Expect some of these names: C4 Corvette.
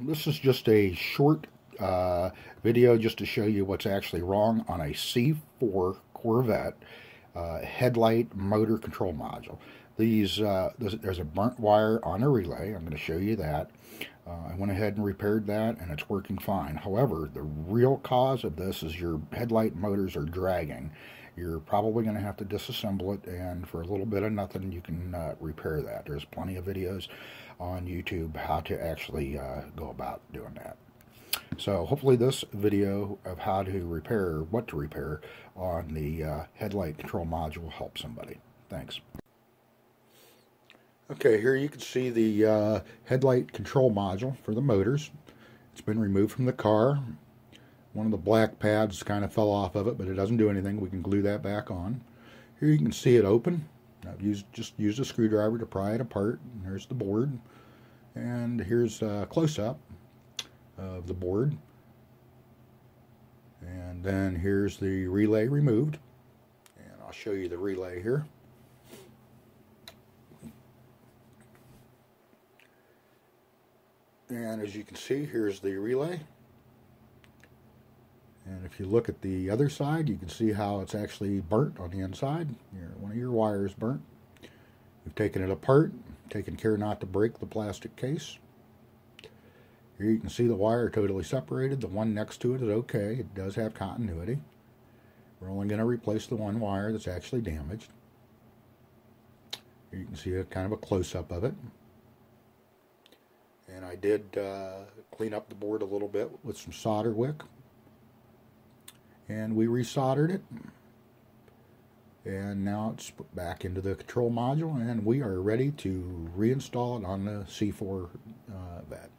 This is just a short video just to show you what's actually wrong on a C4 Corvette headlight motor control module. These there's a burnt wire on a relay. I'm going to show you that. I went ahead and repaired that and it's working fine. However, the real cause of this is your headlight motors are dragging. You're probably going to have to disassemble it, and for a little bit of nothing you can repair that. There's plenty of videos on YouTube how to actually go about doing that. So hopefully this video of how to repair, what to repair on the headlight control module helps somebody. Thanks. Okay, here you can see the headlight control module for the motors. It's been removed from the car. One of the black pads kind of fell off of it, but it doesn't do anything. We can glue that back on. Here you can see it open. I've just used a screwdriver to pry it apart. And here's the board. And here's a close-up of the board. And then here's the relay removed. And I'll show you the relay here. And as you can see, here's the relay. And if you look at the other side, you can see how it's actually burnt on the inside. One of your wires burnt. We've taken it apart, taken care not to break the plastic case. Here you can see the wire totally separated. The one next to it is okay. It does have continuity. We're only going to replace the one wire that's actually damaged. Here you can see a kind of a close-up of it. And I did clean up the board a little bit with some solder wick. And we resoldered it. And now it's put back into the control module, and we are ready to reinstall it on the C4 Corvette.